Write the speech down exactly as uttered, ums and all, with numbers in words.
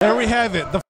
There we have it. The